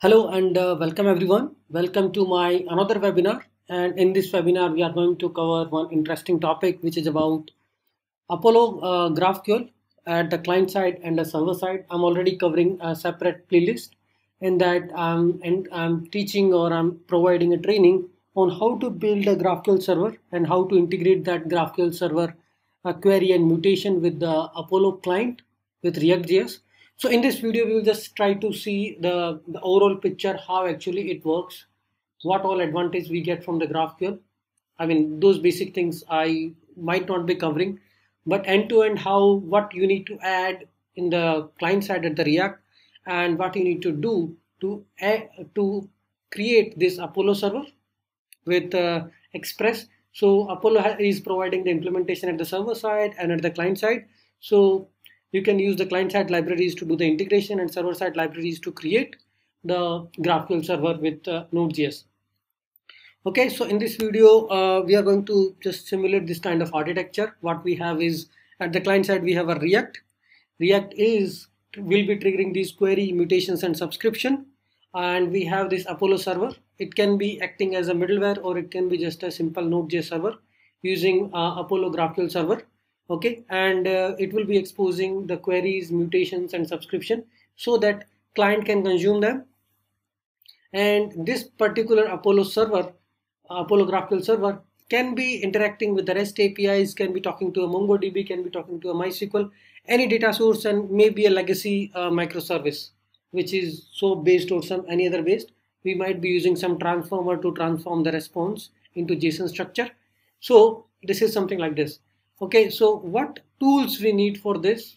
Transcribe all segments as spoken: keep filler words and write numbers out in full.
Hello and uh, welcome everyone. Welcome to my another webinar, and in this webinar we are going to cover one interesting topic which is about Apollo uh, GraphQL at the client side and the server side. I'm already covering a separate playlist in that um, and I'm teaching or I'm providing a training on how to build a GraphQL server and how to integrate that GraphQL server uh, query and mutation with the Apollo client with React J S. So in this video, we will just try to see the, the overall picture, how actually it works, what all advantage we get from the GraphQL. I mean, those basic things I might not be covering, but end to end how, what you need to add in the client side at the React and what you need to do to, add, to create this Apollo server with uh, Express. So Apollo is providing the implementation at the server side and at the client side. So you can use the client-side libraries to do the integration and server-side libraries to create the GraphQL server with uh, Node.js. Okay, so in this video, uh, we are going to just simulate this kind of architecture. What we have is, at the client side, we have a React. React is, will be triggering these query, mutations and subscription. And we have this Apollo server. It can be acting as a middleware or it can be just a simple Node.js server using uh, Apollo GraphQL server. Okay, and uh, it will be exposing the queries, mutations and subscription so that client can consume them. And this particular Apollo server, Apollo GraphQL server, can be interacting with the REST A P Is, can be talking to a MongoDB, can be talking to a MySQL, any data source, and maybe a legacy uh, microservice, which is so based or some any other based. We might be using some transformer to transform the response into JSON structure. So this is something like this. Okay, so what tools we need for this?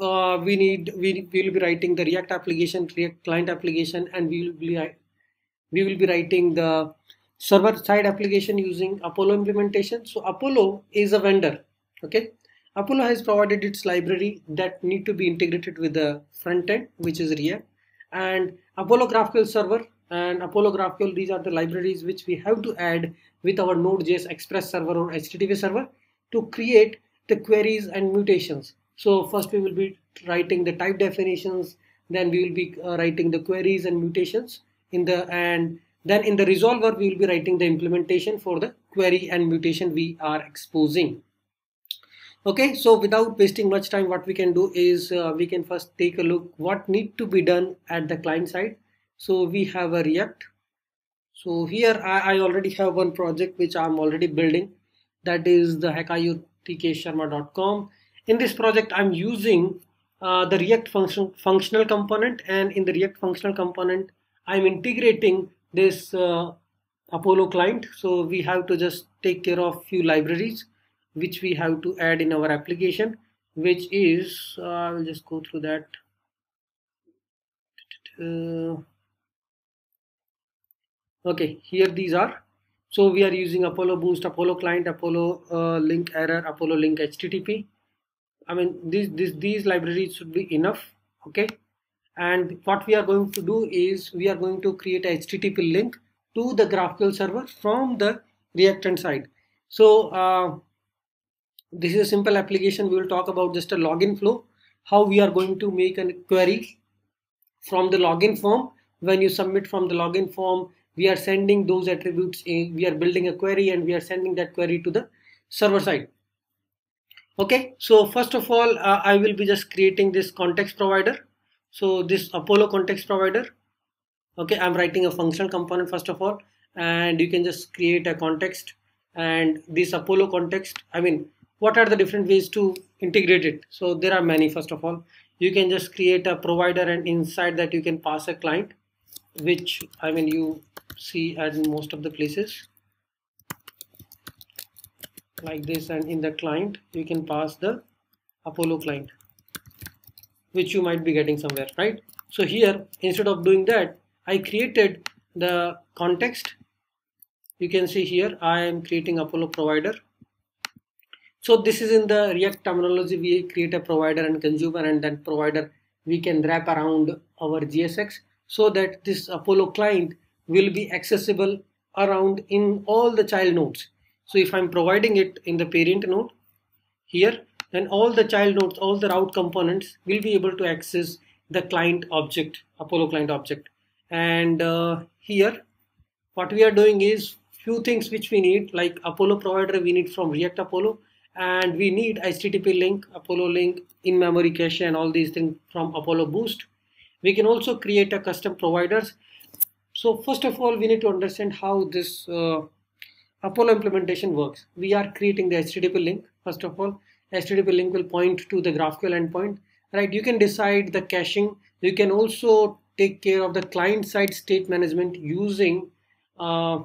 Uh, we need we will be writing the React application, React client application, and we will be we will be writing the server side application using Apollo implementation. So Apollo is a vendor. Okay, Apollo has provided its library that need to be integrated with the front end, which is React, and Apollo GraphQL server and Apollo GraphQL. These are the libraries which we have to add with our Node.js Express server or H T T P server to create the queries and mutations. So first we will be writing the type definitions, then we will be uh, writing the queries and mutations in the, and then in the resolver we will be writing the implementation for the query and mutation we are exposing. Okay, so without wasting much time, what we can do is uh, we can first take a look what need to be done at the client side. So we have a React. So here I, I already have one project which I'm already building. That is the hackiyo dash t k dash sharma dot com. In this project, I'm using uh, the React function, functional component, and in the React functional component, I'm integrating this uh, Apollo client. So we have to just take care of few libraries which we have to add in our application, which is, uh, I'll just go through that. Uh, okay, here these are. So we are using Apollo Boost, Apollo Client, Apollo uh, Link Error, Apollo Link H T T P. I mean, these, these, these libraries should be enough, okay? And what we are going to do is we are going to create a H T T P link to the GraphQL server from the React side. So uh, this is a simple application. We will talk about just a login flow, how we are going to make a query from the login form. When you submit from the login form, we are sending those attributes in, we are building a query and we are sending that query to the server side. Okay, so first of all, uh, I will be just creating this context provider. So this Apollo context provider. Okay, I'm writing a functional component first of all, and you can just create a context, and this Apollo context, I mean, what are the different ways to integrate it? So there are many. First of all, you can just create a provider, and inside that you can pass a client, which I mean you see at most of the places like this, and in the client you can pass the Apollo client, which you might be getting somewhere, right? So here, instead of doing that, I created the context. You can see here I am creating Apollo provider. So this is in the React terminology, we create a provider and consumer, and then provider we can wrap around our G S X so that this Apollo client will be accessible around in all the child nodes. So if I'm providing it in the parent node here, then all the child nodes, all the route components will be able to access the client object, Apollo client object. And uh, here what we are doing is few things which we need, like Apollo provider we need from React Apollo, and we need H T T P link, Apollo link, in-memory cache, and all these things from Apollo Boost. We can also create a custom providers. So first of all, we need to understand how this uh, Apollo implementation works. We are creating the H T T P link. First of all, H T T P link will point to the GraphQL endpoint, right? You can decide the caching. You can also take care of the client-side state management using uh,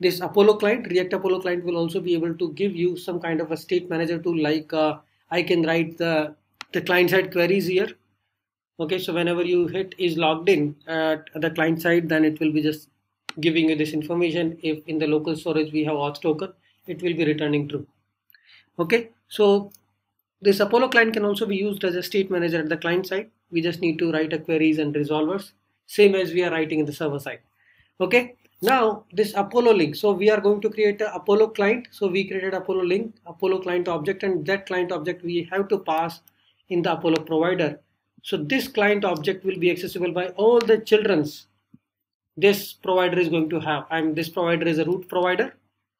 this Apollo client. React Apollo client will also be able to give you some kind of a state manager tool, like uh, I can write the, the client-side queries here. Okay, so whenever you hit is logged in at the client side, then it will be just giving you this information. If in the local storage we have auth token, it will be returning true. Okay, so this Apollo client can also be used as a state manager at the client side. We just need to write a queries and resolvers, same as we are writing in the server side. Okay, now this Apollo link. So we are going to create an Apollo client. So we created Apollo link, Apollo client object, and that client object we have to pass in the Apollo provider. So this client object will be accessible by all the childrens this provider is going to have. And this provider is a root provider.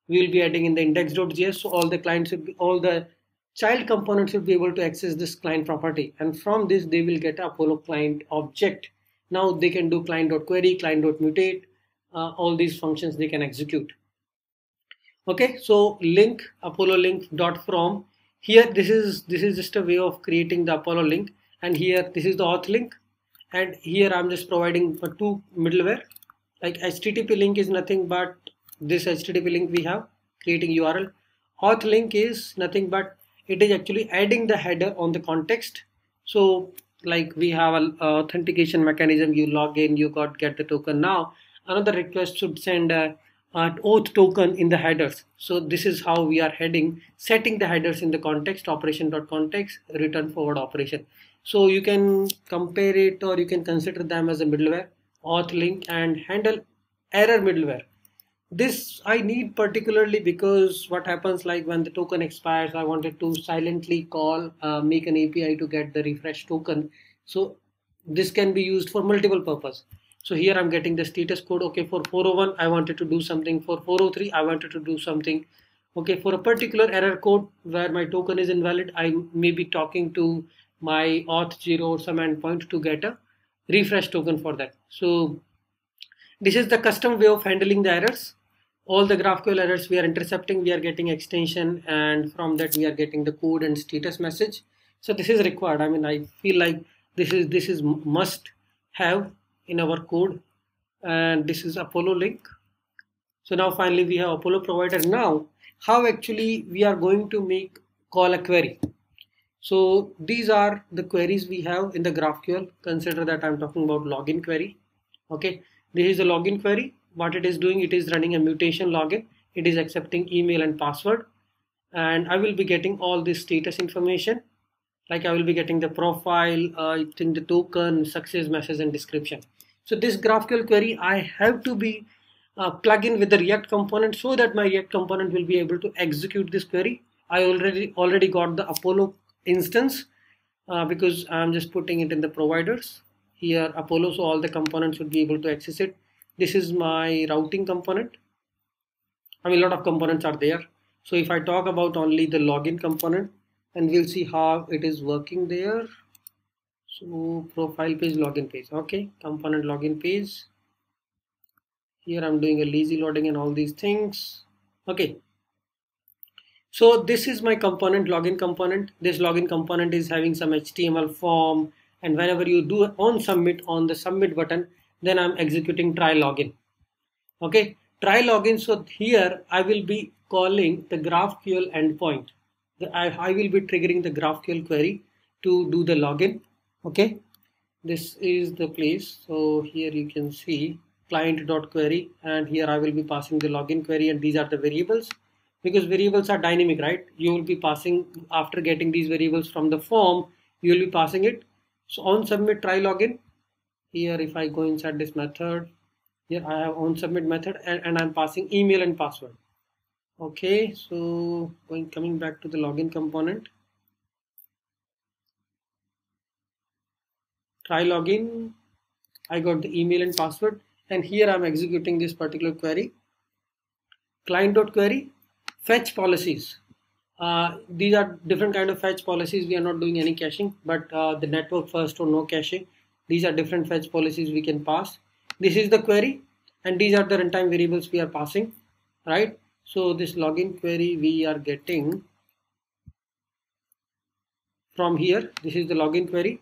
We will be adding in the index.js. So all the clients, will be, all the child components will be able to access this client property. And from this, they will get Apollo client object. Now they can do client.query, client.mutate, uh, all these functions they can execute. Okay, so link, Apollo link dot from here. This is, this is just a way of creating the Apollo link. And here this is the auth link, and here I'm just providing for two middleware, like H T T P link is nothing but this H T T P link we have creating U R L. Auth link is nothing but it is actually adding the header on the context. So like we have an authentication mechanism, you log in, you got get the token. Now another request should send a, an auth token in the headers. So this is how we are heading, setting the headers in the context, operation.context, return forward operation. So you can compare it, or you can consider them as a middleware, auth link and handle error middleware. This I need particularly because what happens, like when the token expires, I wanted to silently call, uh, make an A P I to get the refresh token. So this can be used for multiple purposes. So here I'm getting the status code. Okay, for four oh one, I wanted to do something. For four oh three, I wanted to do something. Okay, for a particular error code where my token is invalid, I may be talking to my auth zero or some endpoint to get a refresh token for that. So this is the custom way of handling the errors. All the GraphQL errors we are intercepting, we are getting extension, and from that we are getting the code and status message. So this is required. I mean, I feel like this is this is must have in our code. And this is Apollo link. So now finally we have Apollo provider. Now how actually we are going to make call a query. So these are the queries we have in the GraphQL. Consider that I'm talking about login query. Okay, this is a login query. What it is doing, it is running a mutation login. It is accepting email and password. And I will be getting all this status information. Like I will be getting the profile, uh, I think the token, success message, and description. So this GraphQL query, I have to be uh, plug in with the React component so that my React component will be able to execute this query. I already already got the Apollo instance uh, because I'm just putting it in the providers here, Apollo, so all the components would be able to access it. This is my routing component. I mean, a lot of components are there. So if I talk about only the login component, and we'll see how it is working there. So profile page, login page. Okay, component login page. Here I'm doing a lazy loading and all these things. Okay. So this is my component, login component. This login component is having some H T M L form, and whenever you do on submit, on the submit button, then I'm executing try login. Okay, try login. So here I will be calling the GraphQL endpoint. I, I will be triggering the GraphQL query to do the login. Okay, this is the place. So here you can see client.query, and here I will be passing the login query, and these are the variables. Because variables are dynamic, right? You will be passing, after getting these variables from the form, you will be passing it. So on submit try login. Here if I go inside this method, here I have on submit method, and, and I'm passing email and password. Okay, so going coming back to the login component. Try login. I got the email and password, and here I'm executing this particular query. Client.query, fetch policies. Uh, these are different kind of fetch policies. We are not doing any caching, but uh, the network first or no caching. These are different fetch policies we can pass. This is the query, and these are the runtime variables we are passing, right? So this login query we are getting from here. This is the login query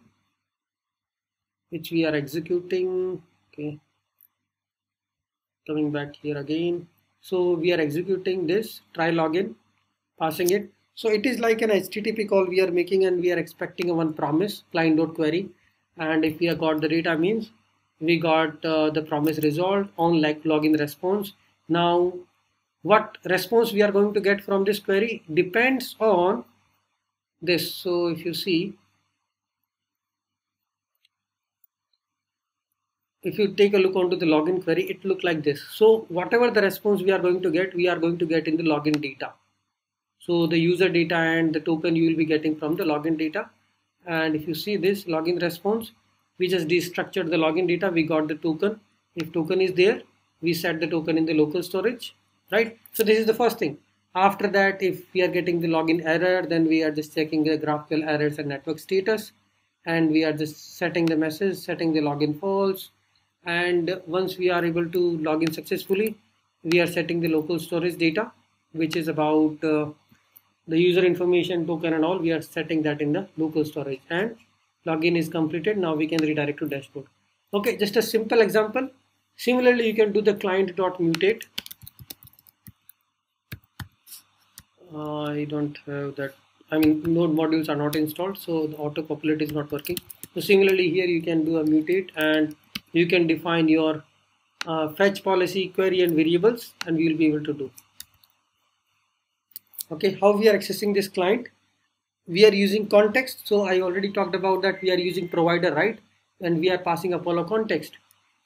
which we are executing. Okay, coming back here again. So we are executing this try login, passing it. So it is like an H T T P call we are making, and we are expecting a one promise, client.query. And if we have got the data, means we got uh, the promise resolved on like login response. Now what response we are going to get from this query depends on this. So if you see, if you take a look onto the login query, it looks like this. So whatever the response we are going to get, we are going to get in the login data. So the user data and the token you will be getting from the login data. And if you see this login response, we just destructured the login data. We got the token. If token is there, we set the token in the local storage, right? So this is the first thing. After that, if we are getting the login error, then we are just checking the GraphQL errors and network status, and we are just setting the message, setting the login false. And once we are able to log in successfully, we are setting the local storage data, which is about uh, the user information, token and all. We are setting that in the local storage, and login is completed. Now we can redirect to dashboard. Okay, just a simple example. Similarly, you can do the client.mutate. Uh, I don't have that. I mean, node modules are not installed, so the auto populate is not working. So similarly here you can do a mutate, and you can define your uh, fetch policy, query and variables, and we will be able to do. Okay, how we are accessing this client? We are using context. So I already talked about that. We are using provider, right? And we are passing Apollo context.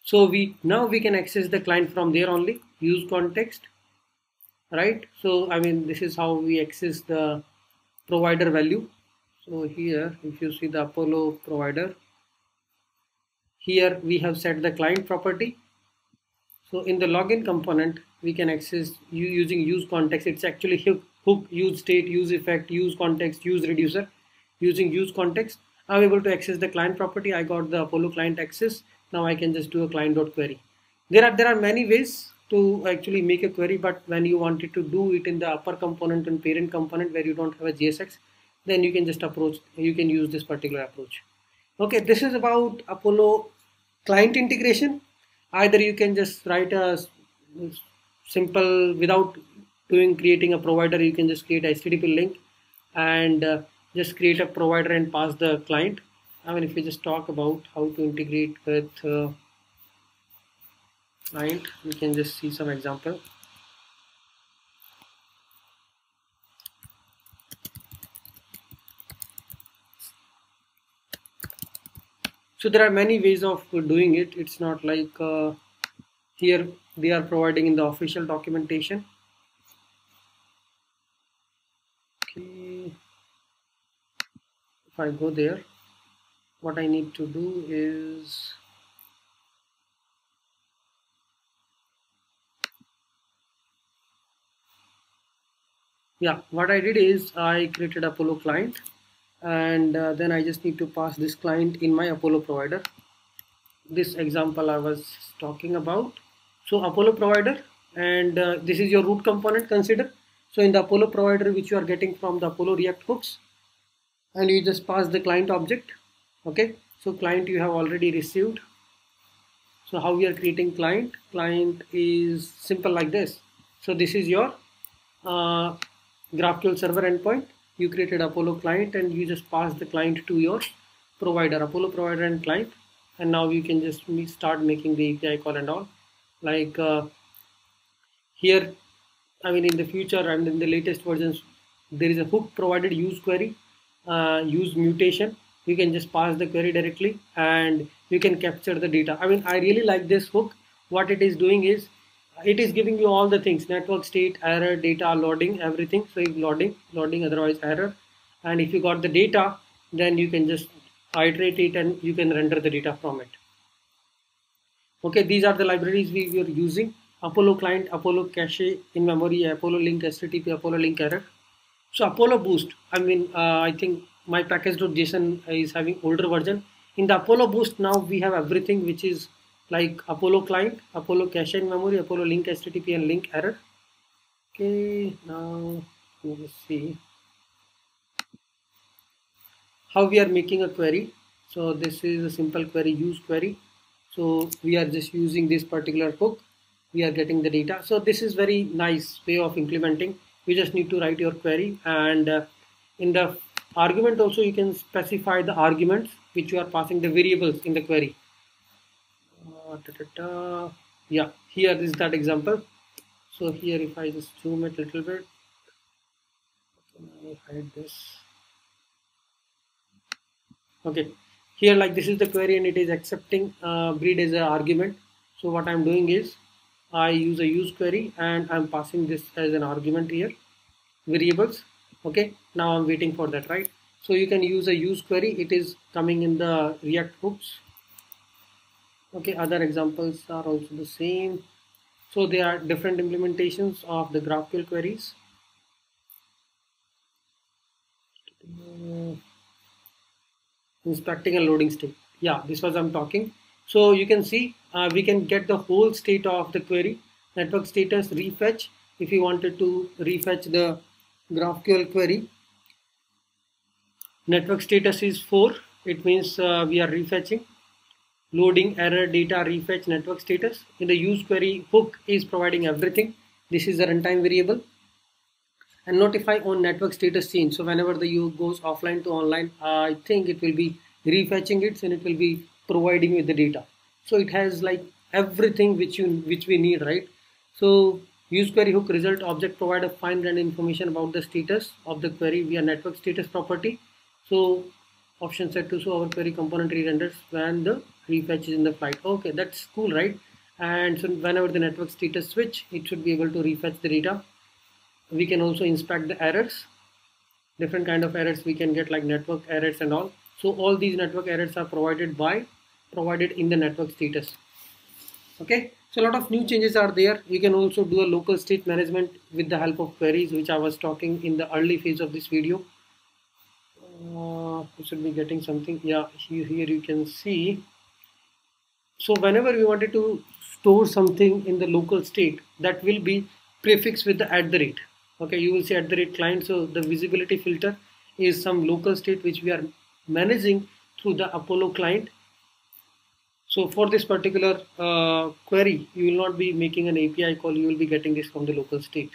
So we now we can access the client from there only. Use context, right? So I mean, this is how we access the provider value. So here, if you see the Apollo provider, here we have set the client property. So in the login component, we can access you using use context. It's actually hook, hook, use state, use effect, use context, use reducer. Using use context, I'm able to access the client property. I got the Apollo client access. Now I can just do a client.query. There are there are many ways to actually make a query, but when you wanted to do it in the upper component and parent component where you don't have a J S X, then you can just approach. You can use this particular approach. Okay, this is about Apollo client integration. Either you can just write a simple, without doing creating a provider, you can just create a H T T P link and uh, just create a provider and pass the client. I mean, if we just talk about how to integrate with uh, client, we can just see some example. So there are many ways of doing it. It's not like uh, here they are providing in the official documentation. Okay. If I go there, what I need to do is yeah, what I did is I created Apollo client. And uh, then I just need to pass this client in my Apollo provider. This example I was talking about. So Apollo provider, and uh, this is your root component, consider. So in the Apollo provider, which you are getting from the Apollo React hooks, and you just pass the client object. Okay, so client you have already received. So how we are creating client? Client is simple like this. So this is your uh, GraphQL server endpoint. You created Apollo client, and you just pass the client to your provider, Apollo provider and client. And now you can just start making the A P I call and all. Like uh, here, I mean, in the future and in the latest versions, there is a hook provided use query, uh, use mutation. You can just pass the query directly, and you can capture the data. I mean, I really like this hook. What it is doing is, it is giving you all the things: network state, error, data, loading, everything. So if loading, loading, otherwise error. And if you got the data, then you can just iterate it and you can render the data from it. Okay, these are the libraries we were using: Apollo Client, Apollo Cache in memory, Apollo Link H T T P, Apollo Link Error. So Apollo Boost, I mean, uh, I think my package.json is having older version. In the Apollo Boost now we have everything which is like Apollo Client, Apollo Cache in memory, Apollo Link H T T P and Link Error. Okay, now let me see how we are making a query. So this is a simple query, use query. So we are just using this particular hook. We are getting the data. So this is very nice way of implementing. You just need to write your query, and uh, in the argument also you can specify the arguments which you are passing, the variables in the query. Uh, da, da, da. Yeah, here is that example. So here if I just zoom it a little bit, okay, I hide this. Okay, here like this is the query and it is accepting uh, breed as an argument. So what I am doing is I use a use query and I am passing this as an argument here, variables. Okay, now I am waiting for that, right? So you can use a use query, it is coming in the React hooks. Okay, other examples are also the same. So there are different implementations of the GraphQL queries. Inspecting and loading state. Yeah, this was I'm talking. So you can see uh, we can get the whole state of the query, network status, refetch. If you wanted to refetch the GraphQL query, network status is four. It means uh, we are refetching. Loading, error, data, refetch, network status. In the use query, hook is providing everything. This is the runtime variable. And notify on network status change. So whenever the U goes offline to online, I think it will be refetching it and it will be providing with the data. So it has like everything which you which we need, right? So use query hook result object provide a find and information about the status of the query via network status property. So option set to show our query component re-renders when the refetch is in the flight. Okay, that's cool, right? And so whenever the network status switch, it should be able to refetch the data. We can also inspect the errors, different kind of errors we can get like network errors and all. So all these network errors are provided by provided in the network status. Okay, so a lot of new changes are there. You can also do a local state management with the help of queries, which I was talking in the early phase of this video. Uh, you should be getting something. Yeah, here, here you can see. So whenever we wanted to store something in the local state, that will be prefixed with the at the rate. Okay, you will see at the rate client. So the visibility filter is some local state which we are managing through the Apollo client. So for this particular uh, query, you will not be making an A P I call. You will be getting this from the local state.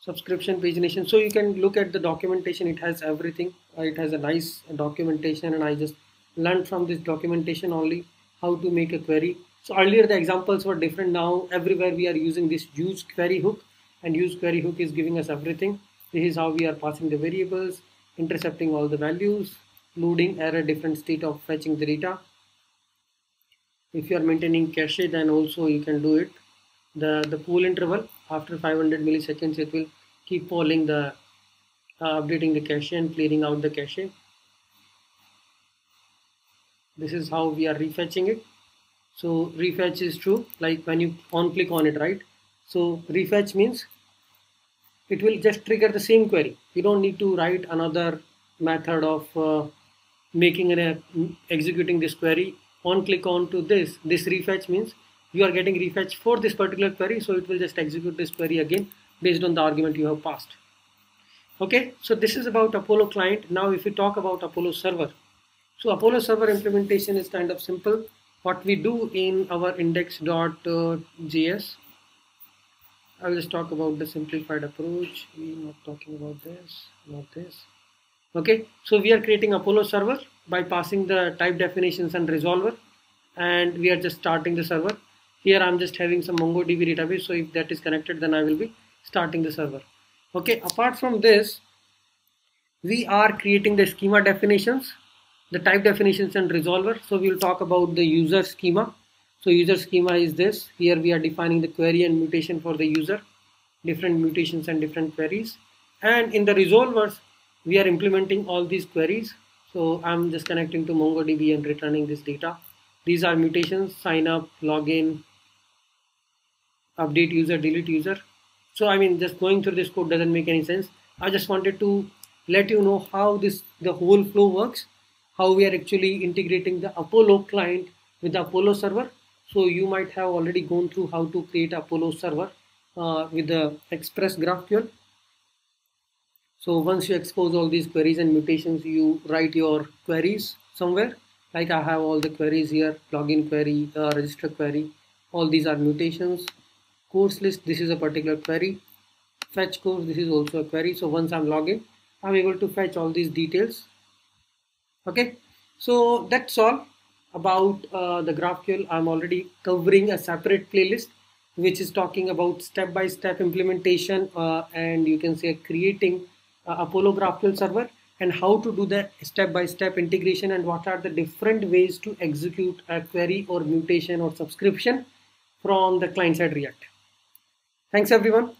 Subscription pagination. So you can look at the documentation. It has everything. Uh, it has a nice documentation, and I just learned from this documentation only how to make a query. So earlier the examples were different. Now everywhere we are using this use query hook, and use query hook is giving us everything. This is how we are passing the variables, intercepting all the values, loading, error, different state of fetching the data. If you are maintaining cache, then also you can do it. The, the pool interval, after five hundred milliseconds, it will keep polling the, uh, updating the cache and clearing out the cache. This is how we are refetching it. So refetch is true, like when you on click on it, right? So refetch means it will just trigger the same query. You don't need to write another method of uh, making an uh, executing this query. On click on to this, this refetch means you are getting refetch for this particular query. So it will just execute this query again based on the argument you have passed. Okay, so this is about Apollo client. Now if you talk about Apollo server. So Apollo server implementation is kind of simple. What we do in our index dot J S. I will just talk about the simplified approach. We are not talking about this, not this. Okay, so we are creating Apollo server by passing the type definitions and resolver, and we are just starting the server. Here I am just having some MongoDB database, so if that is connected, then I will be starting the server. Okay, apart from this, we are creating the schema definitions, the type definitions and resolver. So we will talk about the user schema. So user schema is this. Here we are defining the query and mutation for the user, different mutations and different queries. And in the resolvers, we are implementing all these queries. So I'm just connecting to MongoDB and returning this data. These are mutations: sign up, login, update user, delete user. So I mean, just going through this code doesn't make any sense. I just wanted to let you know how this the whole flow works, how we are actually integrating the Apollo client with the Apollo server. So you might have already gone through how to create Apollo server uh, with the Express GraphQL. So once you expose all these queries and mutations, you write your queries somewhere. Like I have all the queries here: login query, uh, register query. All these are mutations. Course list, this is a particular query. Fetch course, this is also a query. So once I'm logged in, I'm able to fetch all these details. Okay, so that's all about uh, the GraphQL. I'm already covering a separate playlist which is talking about step-by-step implementation uh, and you can say creating uh, Apollo GraphQL server and how to do the step-by-step integration and what are the different ways to execute a query or mutation or subscription from the client-side React. Thanks everyone.